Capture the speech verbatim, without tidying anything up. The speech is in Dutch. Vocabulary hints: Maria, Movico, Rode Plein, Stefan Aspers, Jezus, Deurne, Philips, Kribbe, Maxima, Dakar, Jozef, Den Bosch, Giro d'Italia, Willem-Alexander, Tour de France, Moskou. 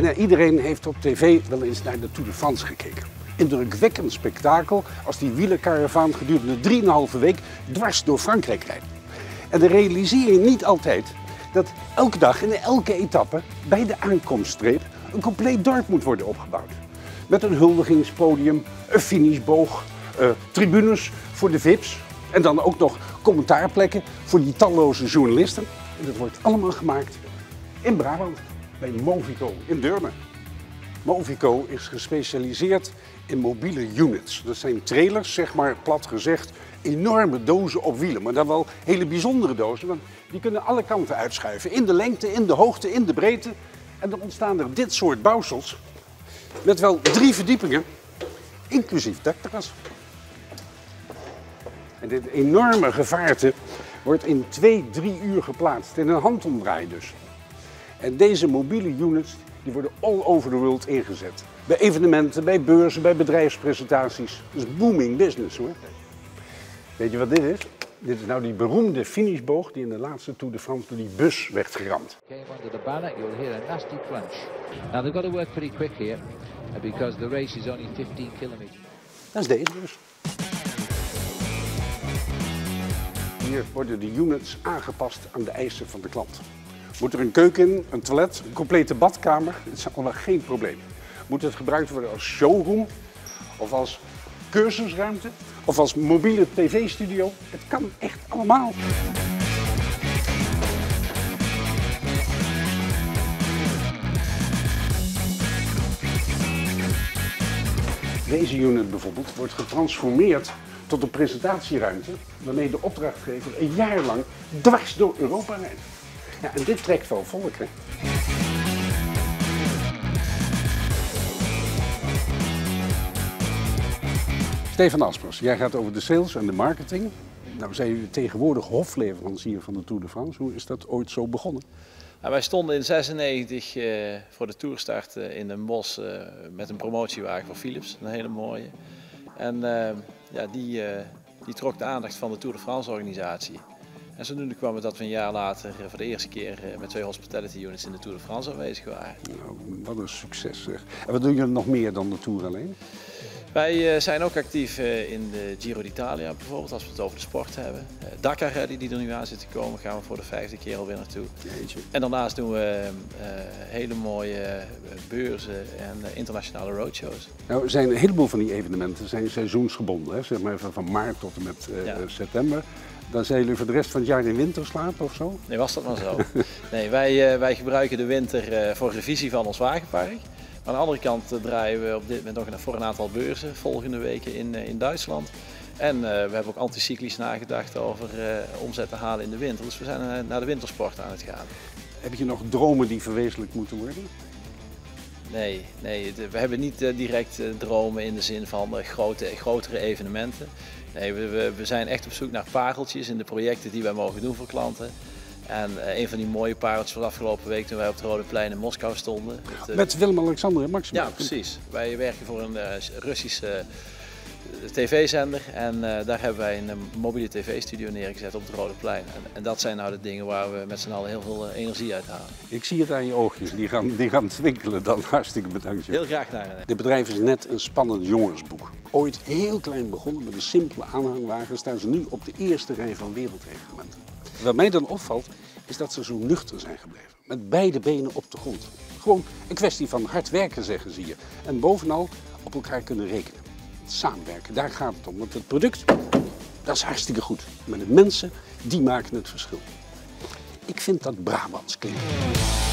Bijna iedereen heeft op tv wel eens naar de Tour de France gekeken. Indrukwekkend spektakel als die wielerkaravaan gedurende drieënhalve week dwars door Frankrijk rijdt. En dan realiseer je niet altijd dat elke dag en elke etappe bij de aankomststreep een compleet dorp moet worden opgebouwd. Met een huldigingspodium, een finishboog, uh, tribunes voor de V I P's en dan ook nog commentaarplekken voor die talloze journalisten. En dat wordt allemaal gemaakt in Brabant, bij Movico in Deurne. Movico is gespecialiseerd in mobiele units. Dat zijn trailers, zeg maar plat gezegd, enorme dozen op wielen. Maar dan wel hele bijzondere dozen, want die kunnen alle kanten uitschuiven. In de lengte, in de hoogte, in de breedte. En dan ontstaan er dit soort bouwsels met wel drie verdiepingen, inclusief dakterras. En dit enorme gevaarte wordt in twee, drie uur geplaatst, in een handomdraai dus. En deze mobiele units die worden all over the world ingezet. Bij evenementen, bij beurzen, bij bedrijfspresentaties. Dat is booming business hoor. Weet je wat dit is? Dit is nou die beroemde finishboog die in de laatste Tour de France door die bus werd geramd. Dat is deze dus. Hier worden de units aangepast aan de eisen van de klant. Moet er een keuken, een toilet, een complete badkamer? Het is allemaal geen probleem. Moet het gebruikt worden als showroom, of als cursusruimte, of als mobiele tv-studio? Het kan echt allemaal. Deze unit bijvoorbeeld wordt getransformeerd tot een presentatieruimte, waarmee de opdrachtgever een jaar lang dwars door Europa rijdt. Ja, en dit trekt wel volk, hè? Stefan Aspers, jij gaat over de sales en de marketing. Nou, zijn jullie tegenwoordig hofleverancier van de Tour de France. Hoe is dat ooit zo begonnen? Nou, wij stonden in negentien zesennegentig uh, voor de tourstart uh, in Den Bosch uh, met een promotiewagen voor Philips. Een hele mooie. En uh, ja, die, uh, die trok de aandacht van de Tour de France organisatie. En zodoende kwam het dat we een jaar later voor de eerste keer met twee hospitality units in de Tour de France aanwezig waren. Nou, wat een succes zeg. En wat doen jullie nog meer dan de Tour alleen? Wij zijn ook actief in de Giro d'Italia bijvoorbeeld, als we het over de sport hebben. Dakar die er nu aan zit te komen, gaan we voor de vijfde keer alweer naartoe. Jeetje. En daarnaast doen we hele mooie beurzen en internationale roadshows. Nou, zijn een heleboel van die evenementen zijn seizoensgebonden, hè? Zeg maar van maart tot en met uh, ja. september. Dan zijn jullie voor de rest van het jaar in winterslaap of zo? Nee, was dat maar zo. Nee, wij, wij gebruiken de winter voor revisie van ons wagenpark. Aan de andere kant draaien we op dit moment nog voor een aantal beurzen volgende weken in, in Duitsland. En uh, we hebben ook anticyclisch nagedacht over uh, omzet te halen in de winter. Dus we zijn naar de wintersport aan het gaan. Heb je nog dromen die verwezenlijkt moeten worden? Nee, nee, we hebben niet uh, direct uh, dromen in de zin van uh, grote, grotere evenementen. Nee, we, we zijn echt op zoek naar pareltjes in de projecten die wij mogen doen voor klanten. En uh, een van die mooie pareltjes was afgelopen week toen wij op het Rode Plein in Moskou stonden. Met, uh, met Willem-Alexander en Maxima. Ja, precies. Wij werken voor een uh, Russische uh, tv-zender en uh, daar hebben wij een uh, mobiele tv-studio neergezet op het Rode Plein. En, en dat zijn nou de dingen waar we met z'n allen heel veel uh, energie uit halen. Ik zie het aan je oogjes, die gaan, die gaan twinkelen dan. Hartstikke bedankt. Heel graag naar hen. Dit bedrijf is net een spannend jongensboek. Ooit heel klein begonnen met een simpele aanhangwagen, staan ze nu op de eerste rij van wereldreglementen. Wat mij dan opvalt, is dat ze zo nuchter zijn gebleven. Met beide benen op de grond. Gewoon een kwestie van hard werken, zeggen ze hier. En bovenal op elkaar kunnen rekenen. Samenwerken, daar gaat het om. Want het product, dat is hartstikke goed. Maar de mensen, die maken het verschil. Ik vind dat Brabants klinken.